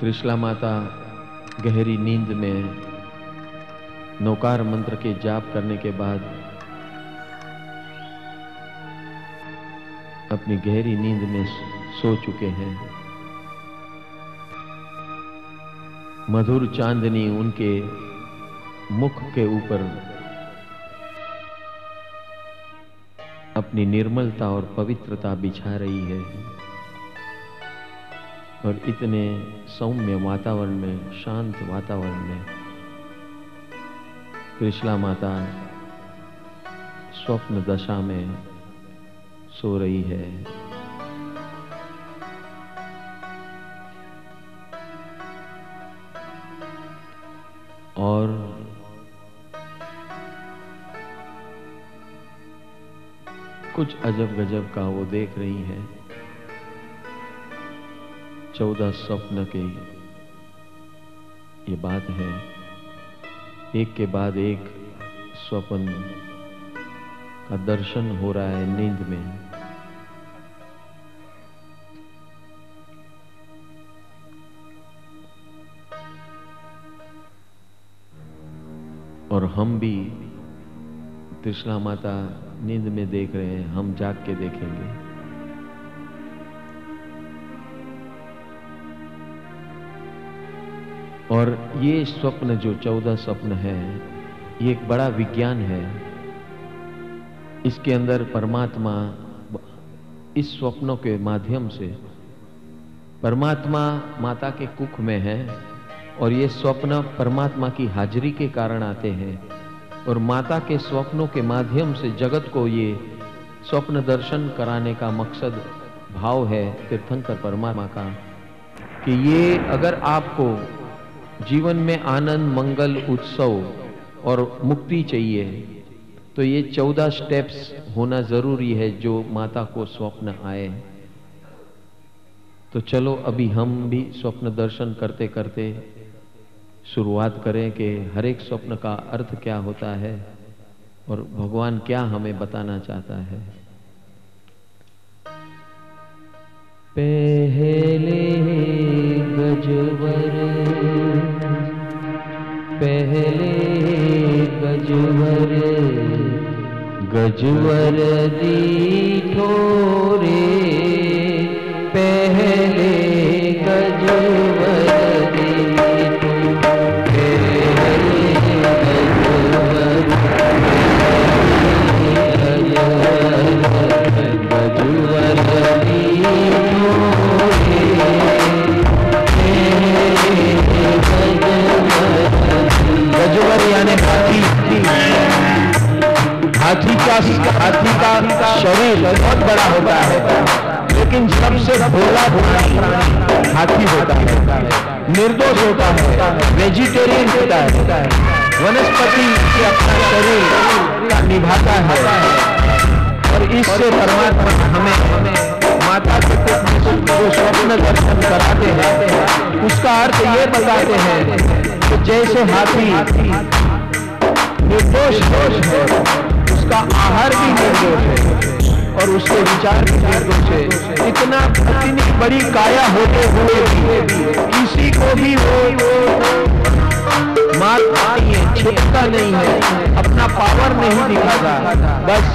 त्रिशला माता गहरी नींद में नौकार मंत्र के जाप करने के बाद अपनी गहरी नींद में सो चुके हैं। मधुर चांदनी उनके मुख के ऊपर अपनी निर्मलता और पवित्रता बिछा रही है और इतने सौम्य वातावरण में, शांत वातावरण में त्रिशला माता स्वप्न दशा में सो रही है। और कुछ अजब गजब का वो देख रही है। 14 स्वप्न के ये बात है, एक के बाद एक स्वप्न का दर्शन हो रहा है नींद में। और हम भी त्रिशला माता नींद में देख रहे हैं, हम जाग के देखेंगे। और ये स्वप्न जो 14 स्वप्न है, ये एक बड़ा विज्ञान है। इसके अंदर परमात्मा, इस स्वप्नों के माध्यम से परमात्मा माता के कुख में है और ये स्वप्न परमात्मा की हाजिरी के कारण आते हैं और माता के स्वप्नों के माध्यम से जगत को ये स्वप्न दर्शन कराने का मकसद, भाव है तीर्थंकर परमात्मा का कि ये अगर आपको जीवन में आनंद, मंगल, उत्सव और मुक्ति चाहिए तो ये 14 स्टेप्स होना जरूरी है जो माता को स्वप्न आए। तो चलो अभी हम भी स्वप्न दर्शन करते करते शुरुआत करें कि हर एक स्वप्न का अर्थ क्या होता है और भगवान क्या हमें बताना चाहता है। पहले गजवर, पहले गजवर, गजवर दीठो रे, पहले गजवर दीठो, पहले गजवर दीठो रे, गजवर यानी हाथी। हाथी का शरीर बहुत बड़ा होता है लेकिन सबसे भोला हाथी होता है, निर्दोष होता है, वेजिटेरियन होता है, वनस्पति से अपना शरीर निभाता है। और इससे परमात्मा हमें माता के जो स्वप्न दर्शन कराते हैं उसका अर्थ ये बताते हैं कि जैसे हाथी निर्दोष है, उसका आहार भी निर्दोष है और उसके विचार से इतना इतनी बड़ी काया होते हुए किसी को भी वो मार है, छिपता नहीं है, अपना पावर नहीं दिखाता। बस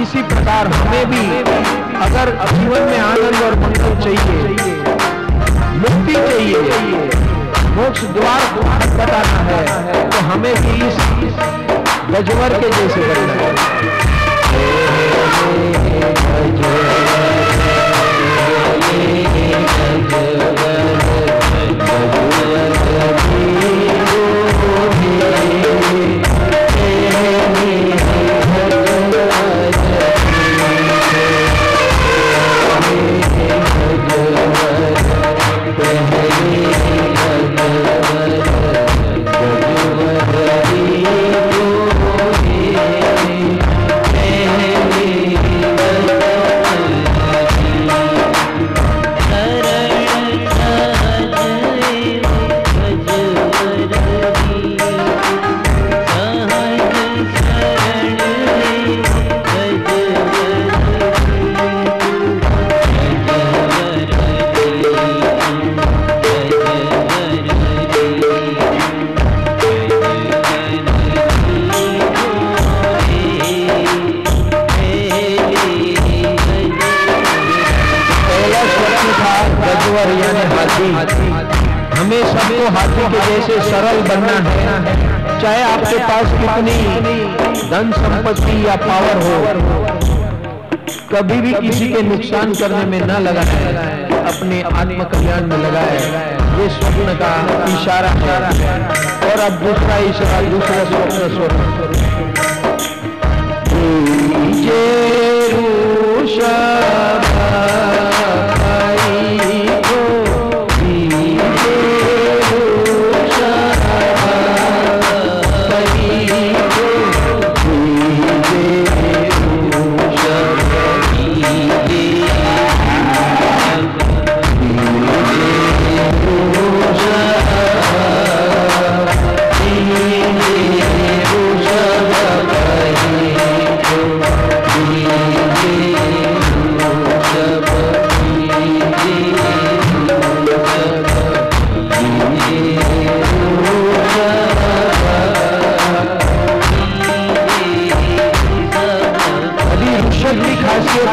इसी प्रकार हमें भी अगर जीवन में आनंद और मंगल चाहिए, मुक्ति चाहिए, मोक्ष द्वार बताना है तो हमें भी इस गजवर के जैसे बनना है। हाथी। हमें सबको हाथी के जैसे सरल बनना है, चाहे आपके पास कितनी धन संपत्ति या पावर हो। कभी भी किसी के नुकसान करने में न लगाएं, अपने आत्म कल्याण में लगाएं। ये स्वप्न का इशारा है। और अब दूसरा इशारा, दूसरा स्वप्न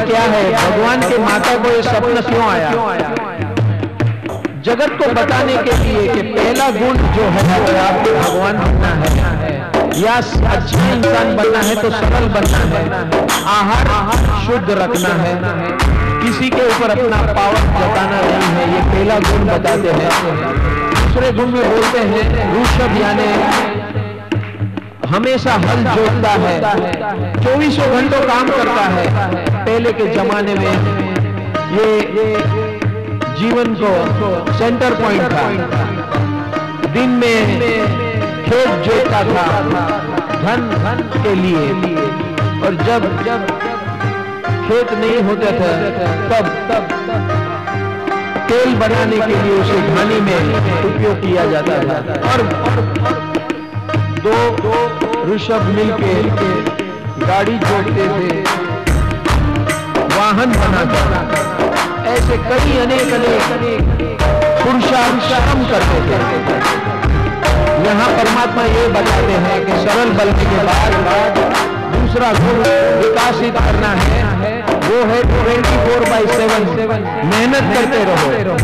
क्या है? भगवान के माता को ये सपना क्यों आया? जगत को बताने के लिए कि पहला गुण जो है वो आपको भगवान बनना है, या अच्छा इंसान बनना है तो सरल बनना है, आहार शुद्ध रखना है, किसी के ऊपर अपना पावर जताना नहीं है। ये पहला गुण बताते हैं। दूसरे गुण में बोलते हैं ऋषभ, यानी हमेशा हल जोतता है, 24 घंटों काम करता है। पहले के जमाने में ये जीवन को सेंटर पॉइंट था। दिन में खेत जोतता था धन के लिए, और जब खेत नहीं होते थे तब तेल बनाने के लिए उसे घानी में उपयोग किया जाता था। और दो ऋषभ मिलके गाड़ी जोतते थे, वाहन बनाता। ऐसे कई अनेक पुरुषार्थ श्रम करते थे। यहाँ परमात्मा ये बताते हैं कि सरल बनने के बाद दूसरा गुण विकासित करना है, वो है 24/7 मेहनत करते रहो।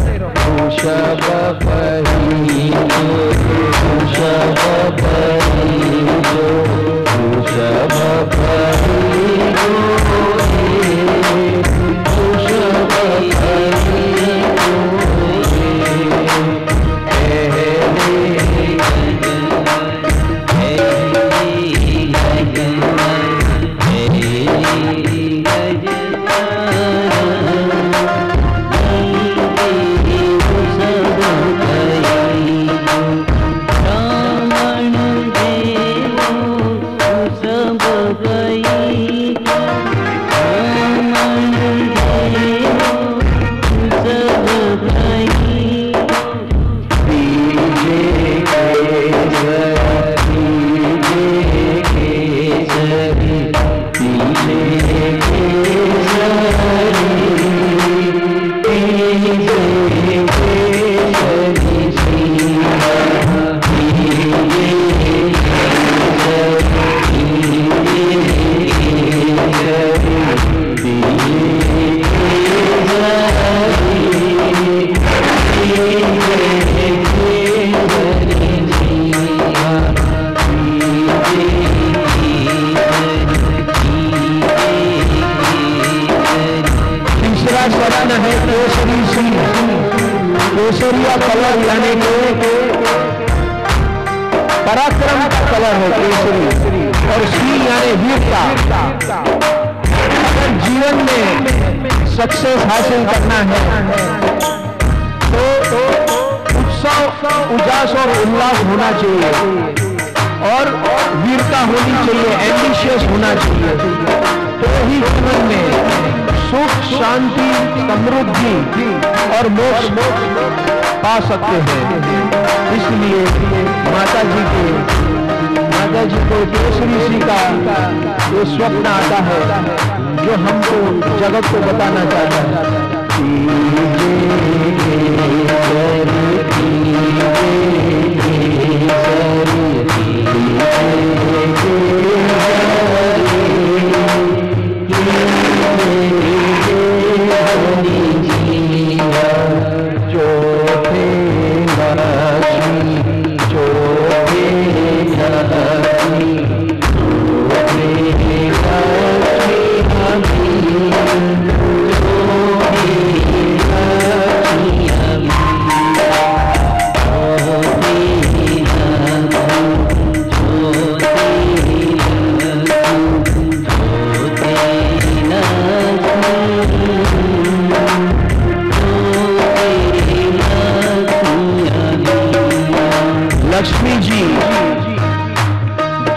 लक्ष्मी जी,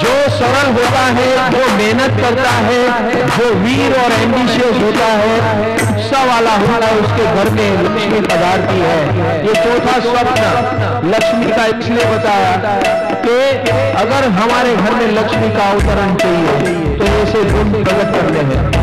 जो सरल होता है, जो मेहनत करता है, जो वीर और एम्बिशियस होता है, उत्साह वाला होता है, उसके घर में लक्ष्मी पधारती है। ये चौथा स्वप्न लक्ष्मी का इसलिए बताया कि अगर हमारे घर में लक्ष्मी का अवतरण चाहिए तो ऐसे गुण प्रकट करने हैं।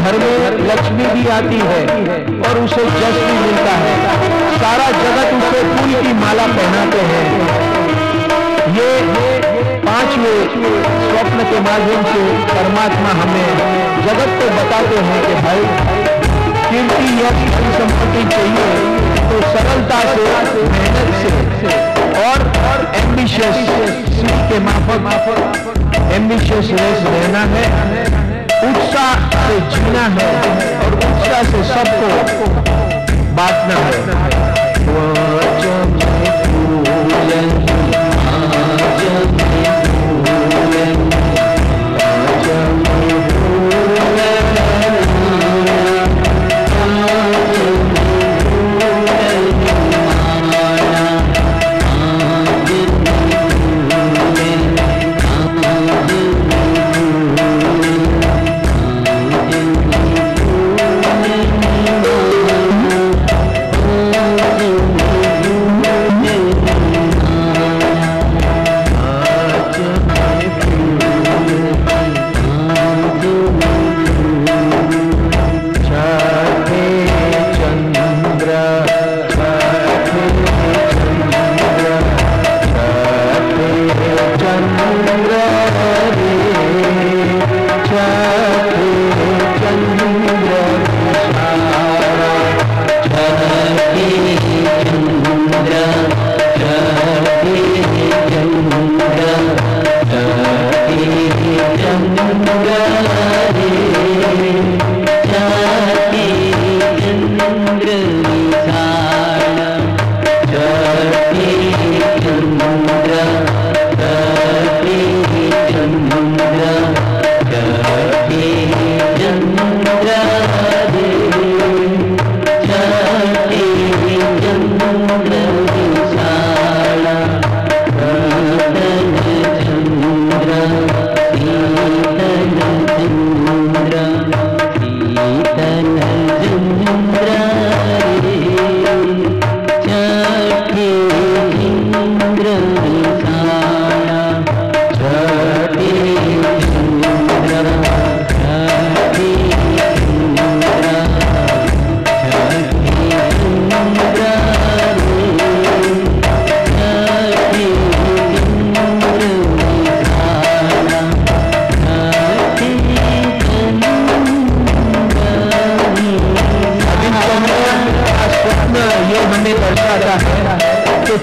घर में लक्ष्मी भी आती है और उसे जस भी मिलता है, सारा जगत उसे फूल की माला पहनाते हैं। ये पांचवें स्वप्न के माध्यम से परमात्मा हमें जगत को बताते हैं कि भाई कीर्ति या धन संपत्ति चाहिए तो सरलता से, मेहनत से और एम्बिशियस के माफक एम्बिशियस रहना है, उत्साह से जीना है और उत्साह से सबको बांटना है।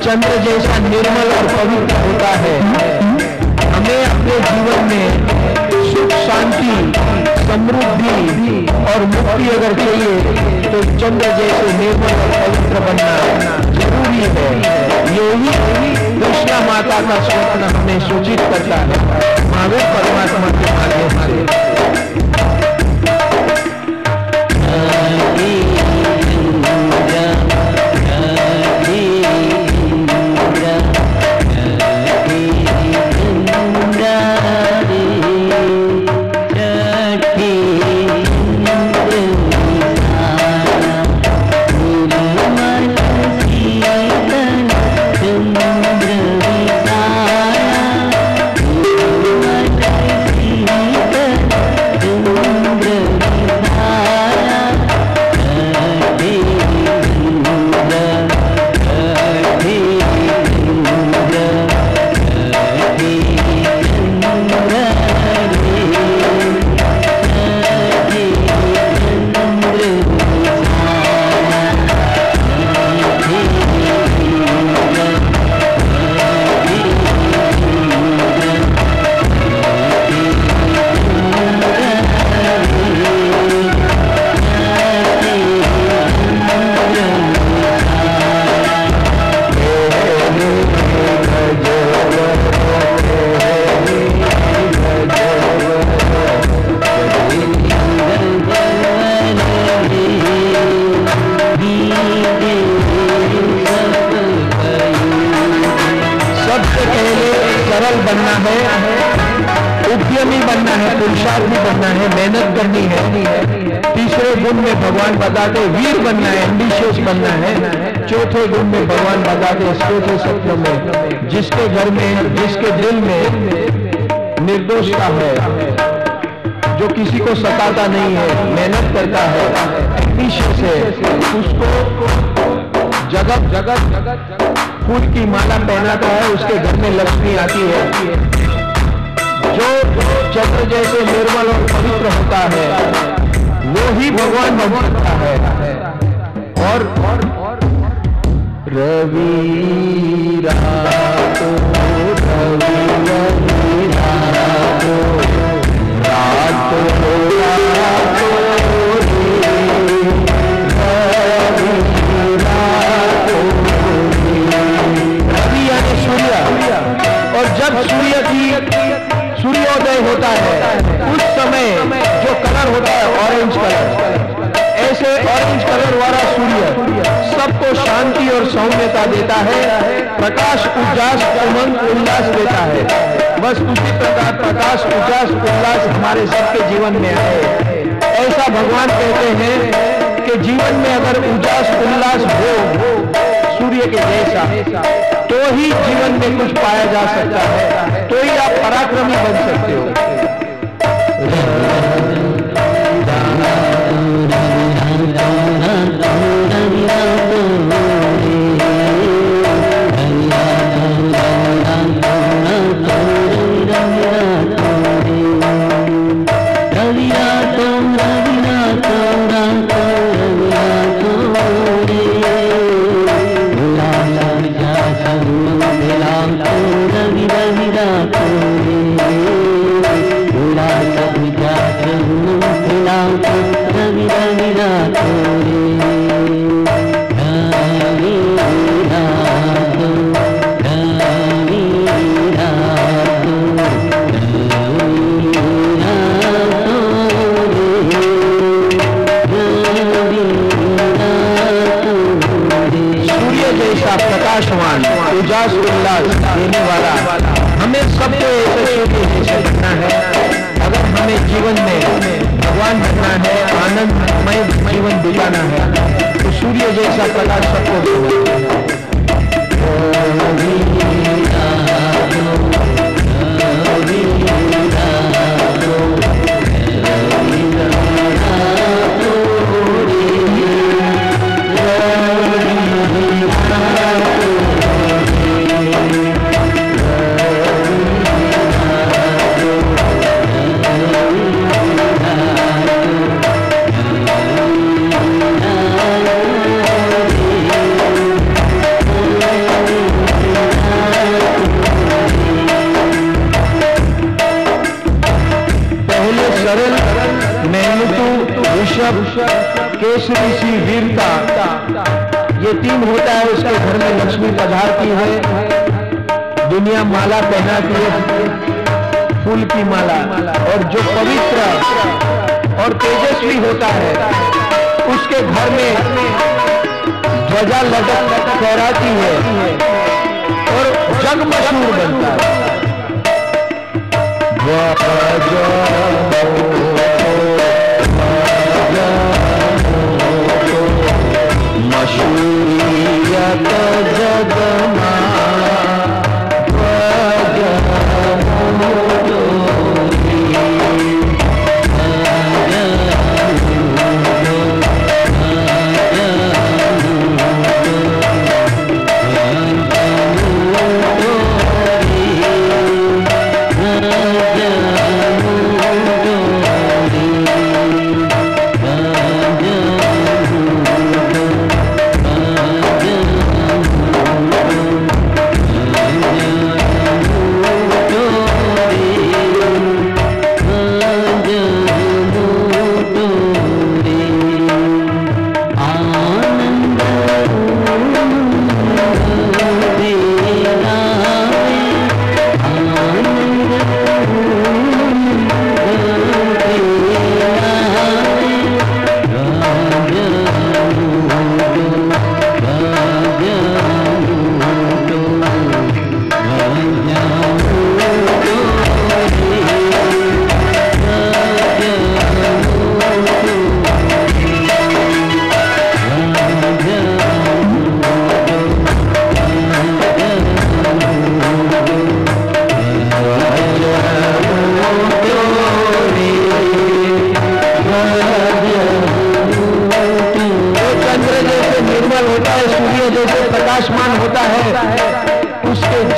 चंद्र जैसा निर्मल और पवित्र होता है। हमें अपने जीवन में सुख, शांति, समृद्धि और मुक्ति अगर चाहिए तो चंद्र जैसे निर्मल और पवित्र बनना जरूरी है। यही कृष्णा माता का स्वप्न हमें सूचित करता है। महावीर परमात्मा के माध्यम से ऋषभ, केश ऋषि, वीरता, ये तीन होता है उसके घर में लक्ष्मी पधारती है। दुनिया माला पहनाती है फूल की माला, और जो पवित्र और तेजस्वी होता है उसके घर में ध्वजा लटक फहराती है और जग मशहूर बनता है। मशहूरियत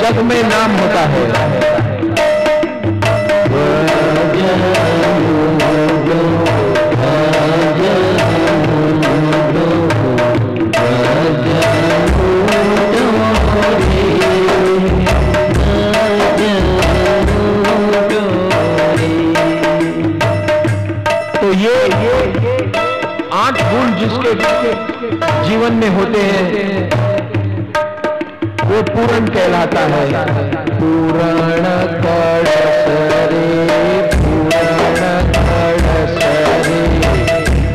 जग में नाम होता है। तो ये 8 गुण जिसके जीवन में होते हैं वो पूरण कहलाता है। पूरण कड़सरे, पूरण कड़सरे,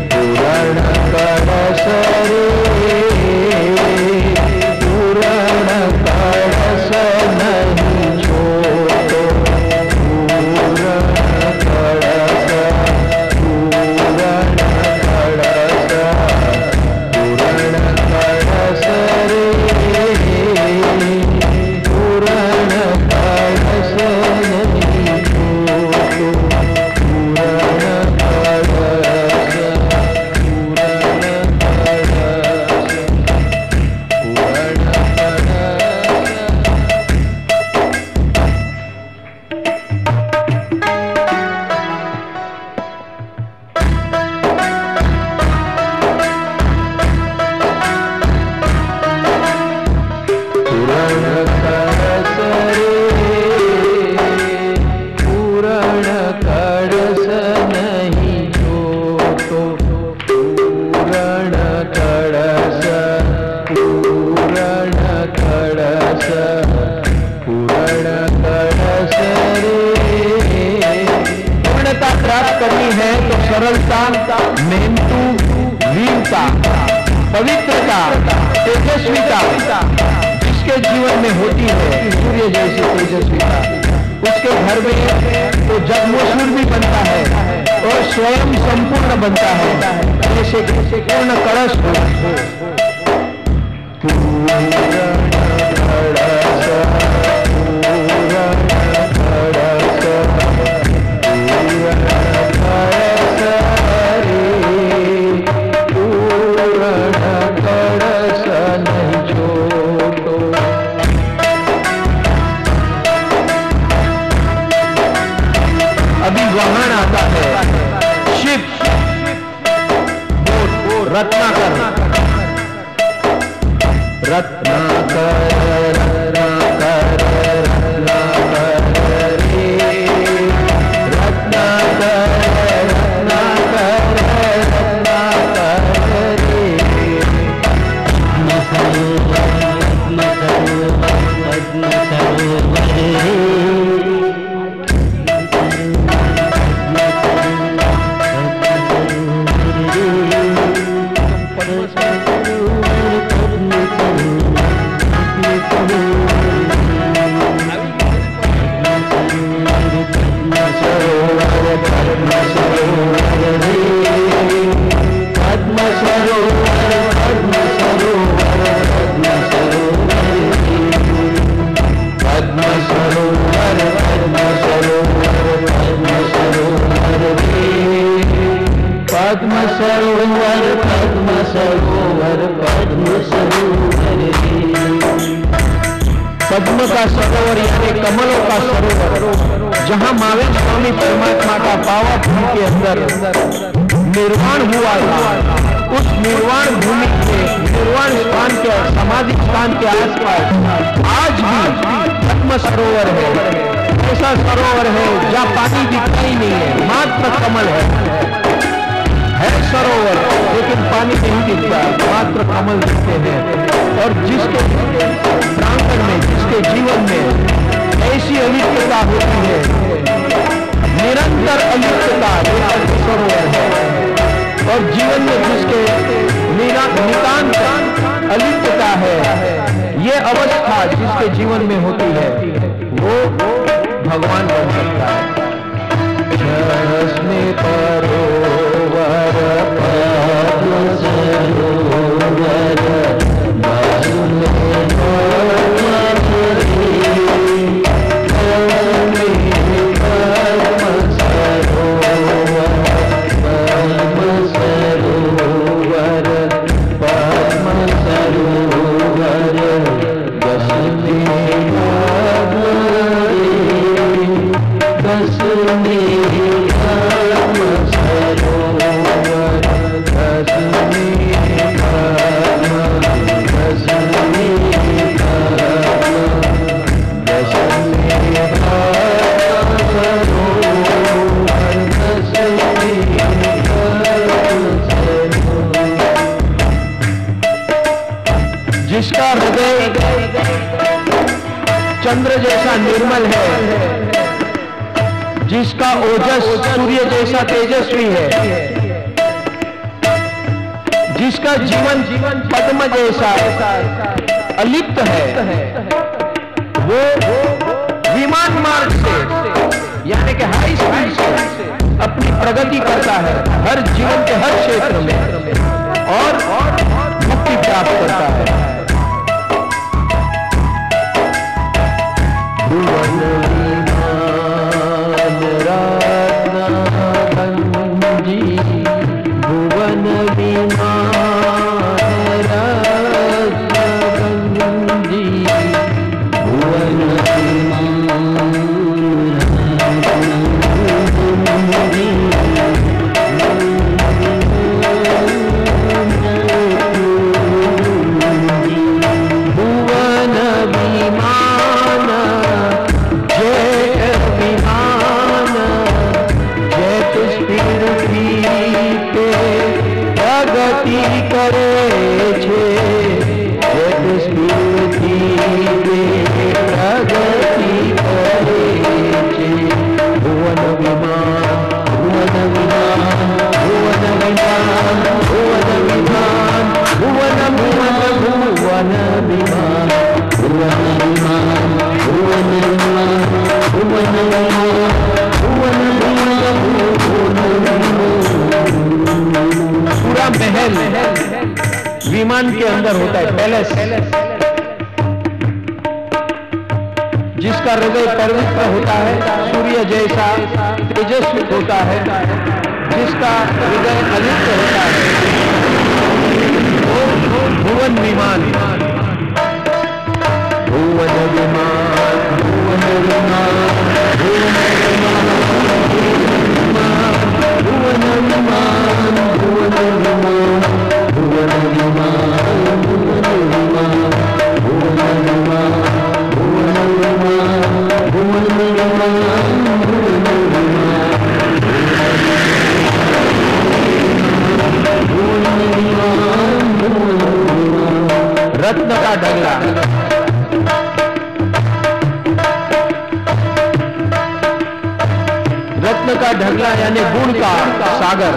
पूरण कड़सरे, पूरण कड़स नहीं छोड़ो, पूरण कड़स, पूरण कड़स, पूरण कड़सरे, पवित्रता, तेजस्विता जिसके जीवन में होती है सूर्य जैसी तेजस्विता, उसके घर में तो जगमशहूर भी बनता है और स्वयं संपूर्ण बनता है, जैसे जैसे पूर्ण कलश हो। रत्नाकर पद्म सरोवर पद्म का सरोवर यानी कमलों का सरोवर, जहाँ महावीर स्वामी परमात्मा का पावन भूमि के अंदर निर्वाण हुआ था। उस निर्वाण भूमि के निर्वाण स्थान के समाधि स्थान के आसपास आज भी पद्म सरोवर है। ऐसा सरोवर है जहाँ पानी दिखाई नहीं है, मात्र कमल है सरोवर, लेकिन पानी नहीं दिखता, मात्र कमल दिखते हैं। और जिसके प्रांगण में, जिसके जीवन में ऐसी अलिप्तता होती है, निरंतर अलिप्तता सरोवर है। और जीवन में जिसके नितांत अलिप्तता है, ये अवस्था जिसके जीवन में होती है वो भगवान बन सकता है। जिसका हृदय चंद्र जैसा निर्मल है, जिसका ओजस सूर्य जैसा तेजस्वी है, जिसका जीवन पद्म जैसा अलिप्त है, वो विमान मार्ग से यानी कि हाई स्पीड से अपनी प्रगति करता है हर जीवन के हर क्षेत्र में और मुक्ति प्राप्त करता है। विमान के अंदर होता है पैलेस। जिसका हृदय पवित्र होता है, सूर्य जैसा तेजस्वी होता है, जिसका हृदय अलिप्त होता है, वो भुवन विमान। भुवन विमान, भुवन विमान, भुवन विमान, भुवन विमान, भुवन विमान, भुवन विमान, भुवन विमान, भुवन विमान, भुवन विमान, भुवन विमान, भुवन विमान, भुवन विमान। रत्न का डगला का ढगला यानी गुण का सागर।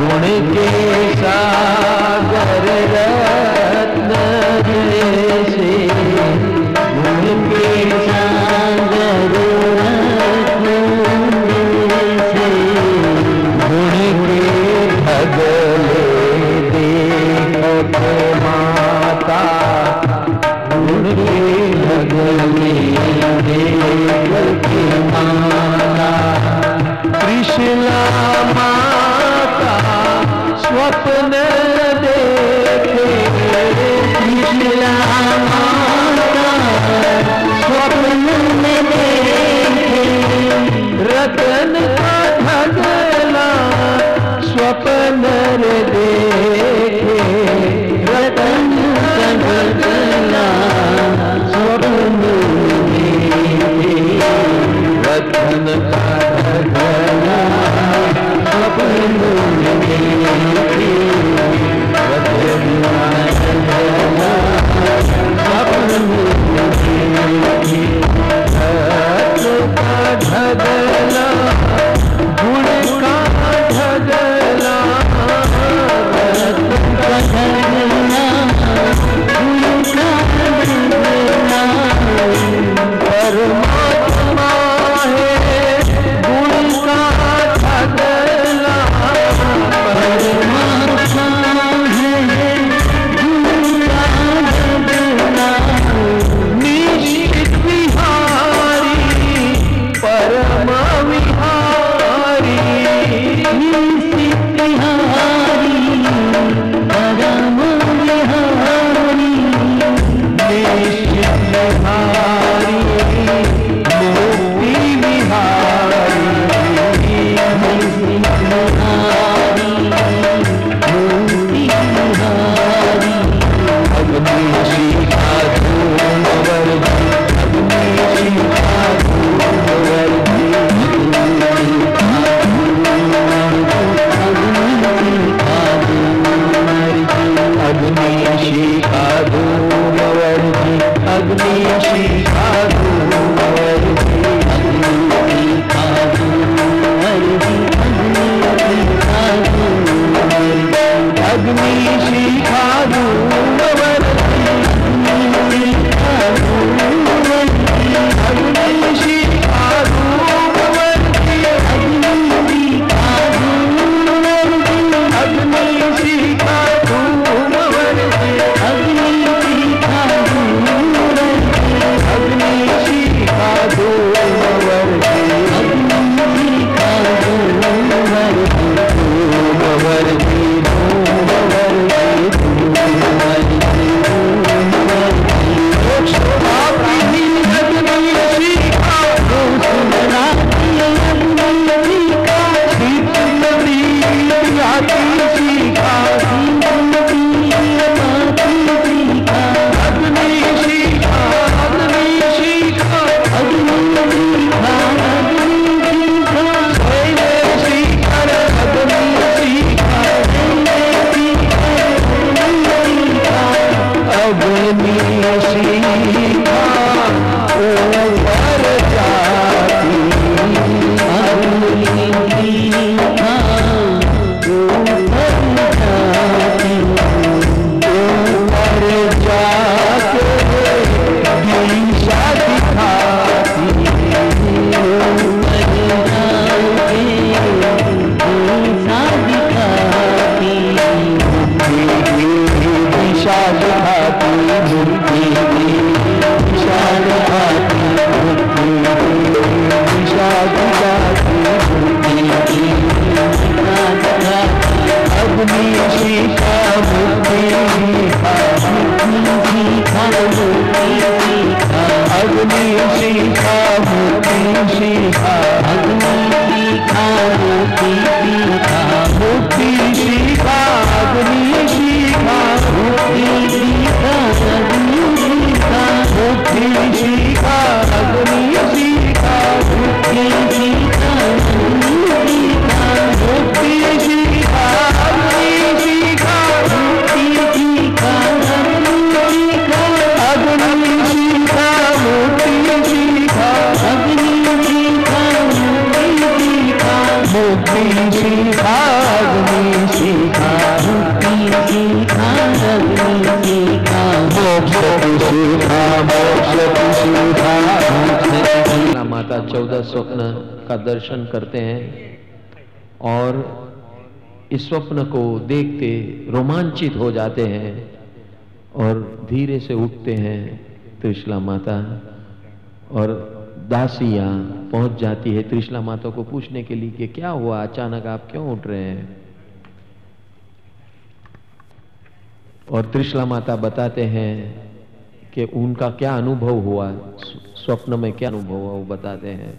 गुण के सागर रत्न जैसे, गुण के सागर रत्न जैसे, सपने देखे पिछला माता, स्वप्न में देखे रतन का धगला, स्वप्न देखे रतन का धगला, स्वप्न देखे रतन का धगला, स्वप्न स्वप्न का दर्शन करते हैं और इस स्वप्न को देखते रोमांचित हो जाते हैं और धीरे से उठते हैं त्रिशला माता और दासियां पहुंच जाती है त्रिशला माता को पूछने के लिए कि क्या हुआ, अचानक आप क्यों उठ रहे हैं। और त्रिशला माता बताते हैं कि उनका क्या अनुभव हुआ, स्वप्न में क्या अनुभव हुआ वो बताते हैं।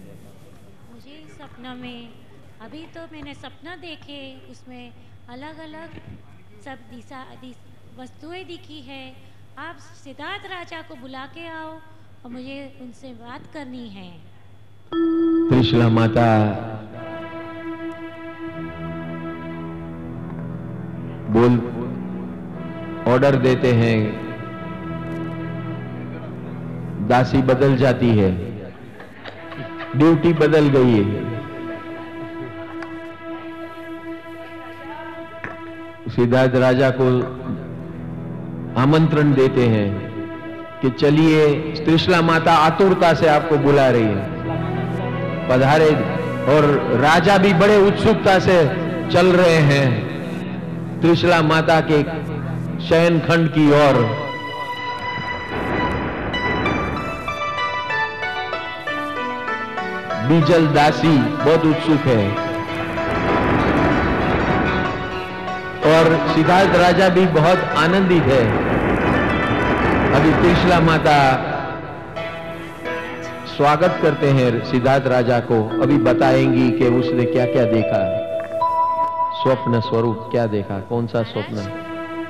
मुझे सपना में अभी तो मैंने सपना देखे, उसमें अलग अलग सब दिशा वस्तुएं दिखी है। आप सिद्धार्थ राजा को बुला के आओ और मुझे उनसे बात करनी है। त्रिशला माता बोल ऑर्डर देते हैं, दासी बदल जाती है, ड्यूटी बदल गई है। सिद्धार्थ राजा को आमंत्रण देते हैं कि चलिए, त्रिशला माता आतुरता से आपको बुला रही है, पधारे। और राजा भी बड़े उत्सुकता से चल रहे हैं त्रिशला माता के शयन खंड की ओर। बीजल दासी बहुत उत्सुक है और सिद्धार्थ राजा भी बहुत आनंदित है। अभी त्रिशला माता स्वागत करते हैं सिद्धार्थ राजा को। अभी बताएंगी कि उसने क्या क्या देखा, स्वप्न स्वरूप क्या देखा, कौन सा स्वप्न।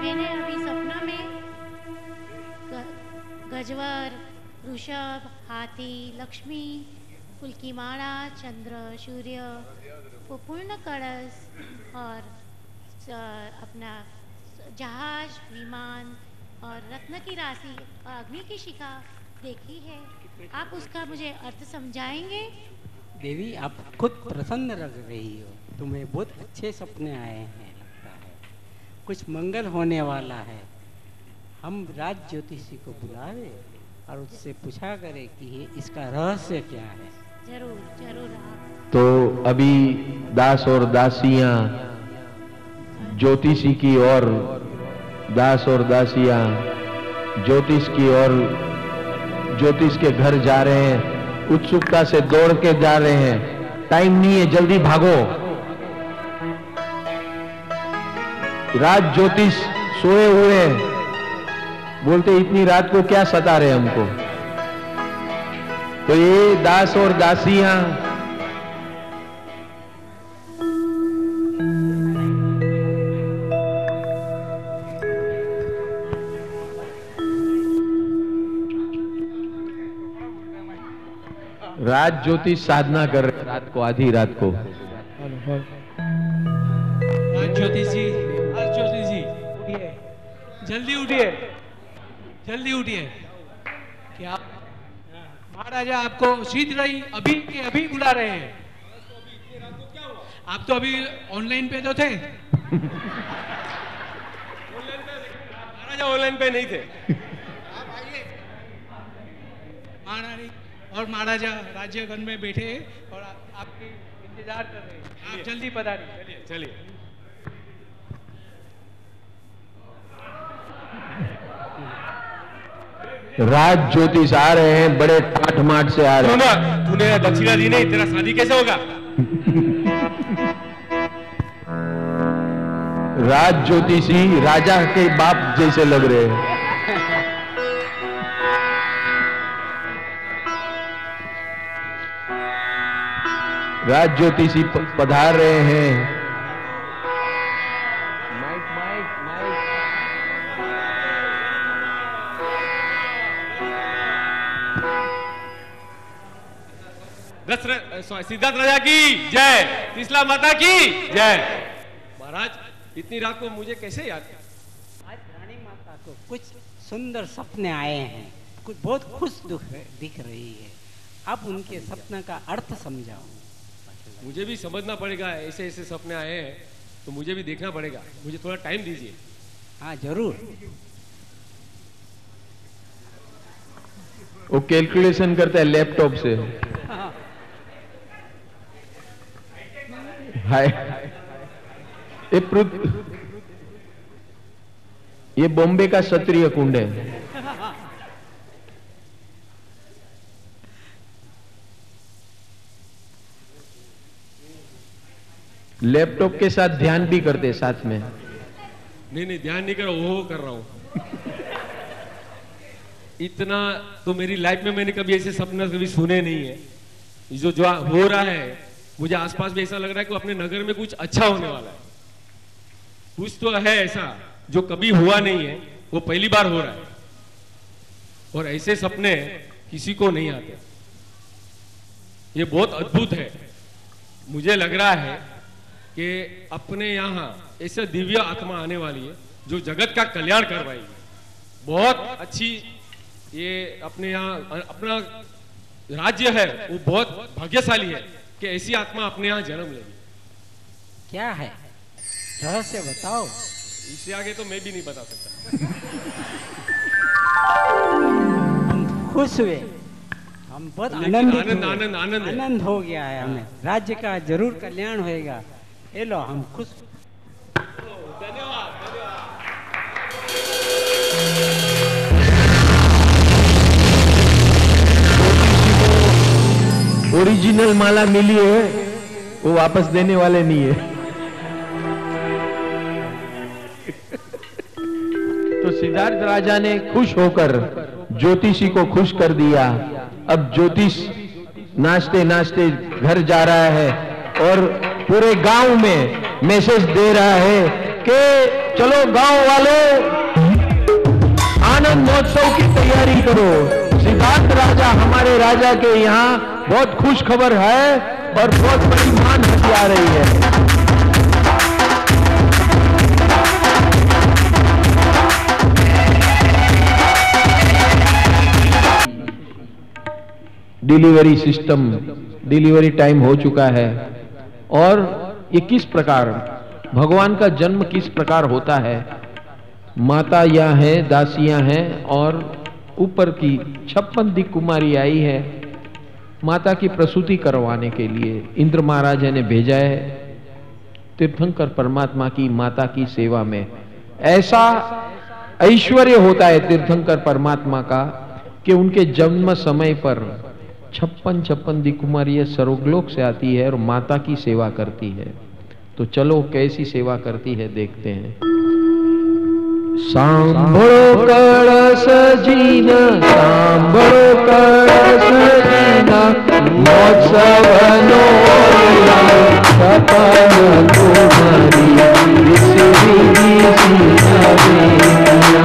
मैंने अभी सपना में गजवर, ऋषभ, हाथी, लक्ष्मी, फूल की माला, चंद्र, सूर्य, पूर्ण कलश और अपना जहाज, विमान और रत्न की राशि और अग्नि की शिखा देखी है। आप उसका मुझे अर्थ समझाएंगे? देवी, आप खुद प्रसन्न लग रही हो, तुम्हें बहुत अच्छे सपने आए हैं, लगता है कुछ मंगल होने वाला है। हम राज ज्योतिषी को बुलावे और उससे पूछा करें कि इसका रहस्य क्या है। जरूर जरूर। तो अभी दास और दासियां ज्योतिषी की ओर, दास और दासियां ज्योतिष की ओर, ज्योतिष के घर जा रहे हैं, उत्सुकता से दौड़ के जा रहे हैं। टाइम नहीं है, जल्दी भागो। राज ज्योतिष सोए हुए हैं, बोलते इतनी रात को क्या सता रहे हमको। तो ये दास और दासियां राज ज्योतिष साधना कर रहे हैं रात को, आधी रात को। राज ज्योतिष जी उठिए, जल्दी उठिए, जल्दी उठिए। क्या महाराजा आपको शीघ्र ही अभी के अभी बुला रहे हैं। आप तो अभी ऑनलाइन पे तो थे। महाराजा ऑनलाइन पे नहीं थे। आप आइए। महारानी और महाराजा राज्यगण में बैठे और आपके इंतजार कर रहे हैं। आप जल्दी पधारिए। चलिए चलिए। राज ज्योतिष आ रहे हैं, बड़े ठाठ-माठ से आ रहे हैं। तूने दक्षिणा दी नहीं, तेरा शादी कैसे होगा। राज ज्योतिषी राजा के बाप जैसे लग रहे हैं। राज ज्योतिषी पधार रहे हैं। सिद्धार्थ राजा की जय, त्रिशला माता की जय। महाराज, इतनी रात को मुझे कैसे याद किया? आज रानी माता को कुछ सुंदर सपने आए हैं, कुछ बहुत खुश दिख रही है। आप उनके सपने का अर्थ समझाओ। मुझे भी समझना पड़ेगा, ऐसे ऐसे सपने आए हैं तो मुझे भी देखना पड़ेगा। मुझे थोड़ा टाइम दीजिए। हाँ जरूर। वो कैलकुलेशन करता है लैपटॉप से। हाय, ये बॉम्बे का क्षत्रिय कुंड है। लैपटॉप के साथ ध्यान भी करते साथ में। नहीं नहीं ध्यान नहीं कर रहा, वो कर रहा हूँ। इतना तो मेरी लाइफ में मैंने कभी ऐसे सपने कभी सुने नहीं है। जो जो हो रहा है मुझे आसपास भी ऐसा लग रहा है कि अपने नगर में कुछ अच्छा होने वाला है, कुछ तो है ऐसा जो कभी हुआ नहीं है, वो पहली बार हो रहा है। और ऐसे सपने किसी को नहीं आते, ये बहुत अद्भुत है। मुझे लग रहा है कि अपने यहाँ ऐसे दिव्य आत्मा आने वाली है जो जगत का कल्याण करवाएगी। बहुत अच्छी ये अपने यहाँ अपना राज्य है, वो बहुत भाग्यशाली है कि ऐसी आत्मा अपने यहाँ जन्म लेगी। क्या है रहस्य बताओ, इससे आगे तो मैं भी नहीं बता सकता। हम खुश हुए, हम बहुत आनंद हो गया है हमें। राज्य का जरूर कल्याण होएगा, ये लो हम खुश। धन्यवाद धन्यवाद। ओरिजिनल माला मिली है, वो वापस देने वाले नहीं है। तो सिद्धार्थ राजा ने खुश होकर ज्योतिषी को खुश कर दिया। अब ज्योतिष नाचते नाचते घर जा रहा है और पूरे गांव में मैसेज दे रहा है कि चलो गांव वालों आनंद महोत्सव की तैयारी करो। सिद्धार्थ राजा हमारे राजा के यहाँ बहुत खुश खबर है और बहुत बड़ी मान हटी आ रही है। डिलीवरी सिस्टम, डिलीवरी टाइम हो चुका है और ये किस प्रकार भगवान का जन्म किस प्रकार होता है। माता या है, दासियां हैं और ऊपर की 56 दिक कुमारी आई है माता की प्रसूति करवाने के लिए। इंद्र महाराज ने भेजा है तीर्थंकर परमात्मा की माता की सेवा में। ऐसा ऐश्वर्य होता है तीर्थंकर परमात्मा का कि उनके जन्म समय पर 56 दिकुमारियां स्वर्गलोक से आती है और माता की सेवा करती है। तो चलो कैसी सेवा करती है देखते हैं। सांभळो कळस जीना, सांभळो कळस जीना, महोत्सवनो सपन कुमारी विसरी सीना बेना,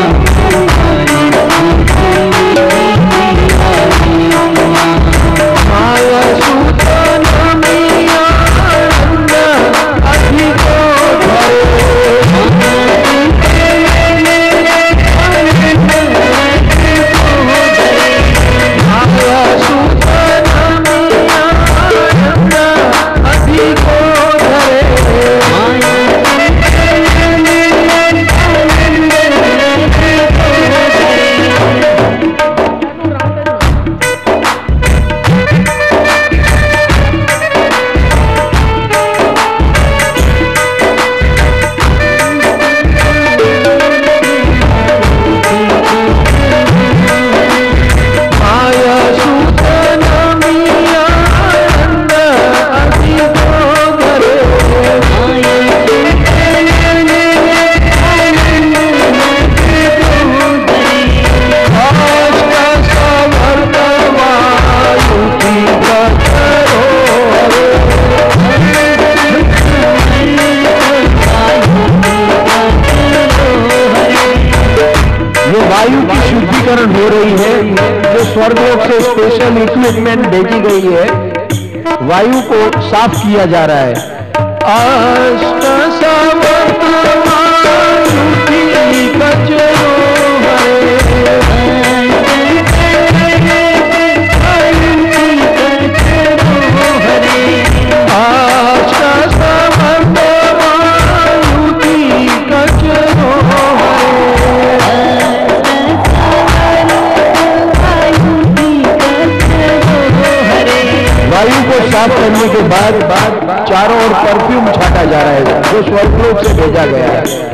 हो रही है जो स्वर्गलोक से स्पेशल इक्विपमेंट भेजी गई है, वायु को साफ किया जा रहा है। काम करने के बाद चारों ओर परफ्यूम छाटा जा रहा है जो स्वर्गलोक से भेजा गया है।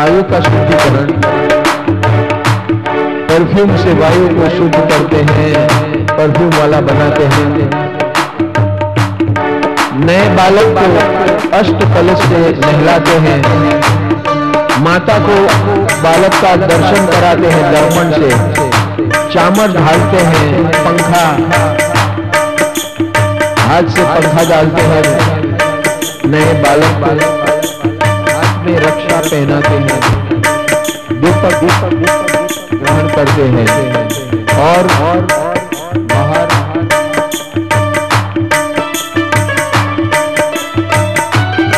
वायु का शुद्धिकरण। परफ्यूम से वायु को शुद्ध करते हैं, परफ्यूम वाला बनाते हैं। नए बालक को अष्ट कलश से नहलाते हैं, माता को बालक का दर्शन कराते हैं दर्पण से, चामर ढालते हैं, पंखा हाथ से पंखा डालते हैं, नए बालक को रक्षा पहनाते हैं, दीपक ग्रहण करते हैं और बाहर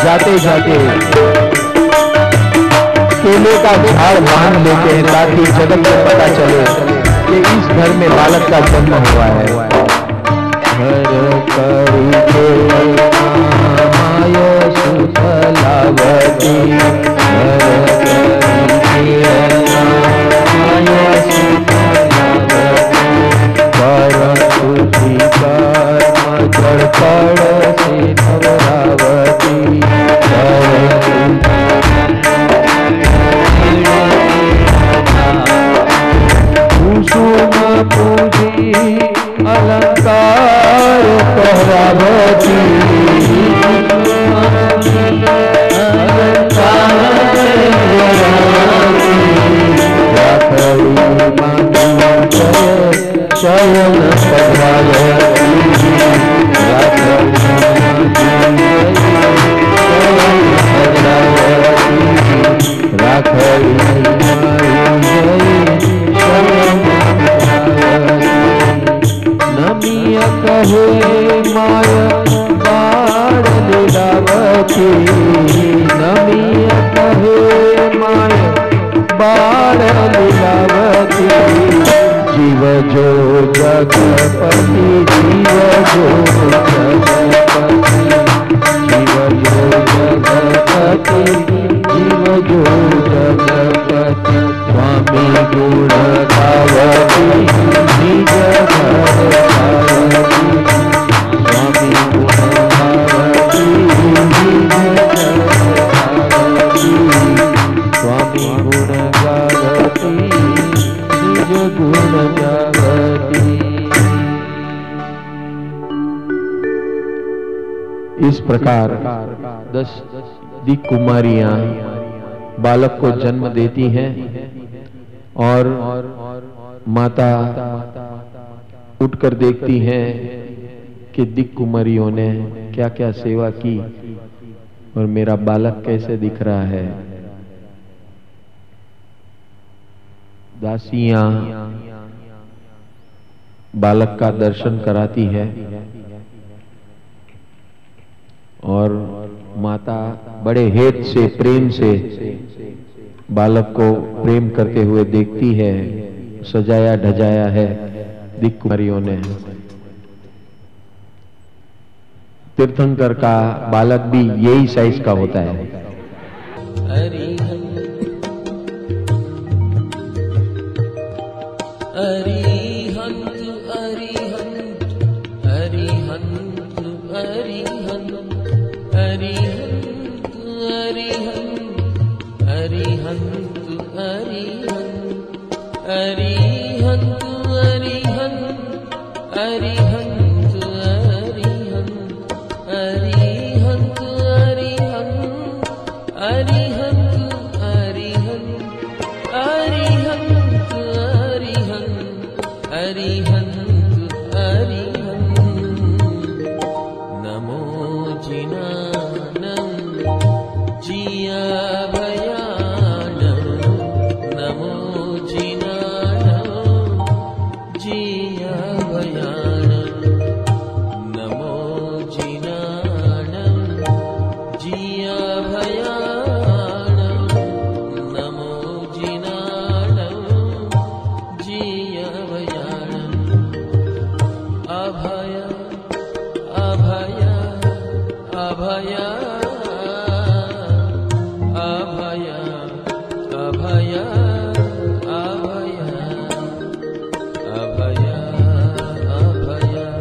जाते जाते केले का झाड़ बांध लेते हैं ताकि जगत को पता चले कि इस घर में बालक का जन्म हुआ है। इस प्रकार 10 दिक कुमारियां बालक को जन्म देती हैं और माता उठकर देखती हैं कि दिक कुमारियों ने क्या क्या सेवा की और मेरा बालक कैसे दिख रहा है। दासियां बालक का दर्शन कराती है और माता बड़े हेत से प्रेम से बालक को प्रेम करते हुए देखती है। सजाया ढजाया है दिक कुमारियों ने। तीर्थंकर का बालक भी यही साइज का होता है। Arihant, Arihant, Namo Jina. अभया अभया अभया अभया।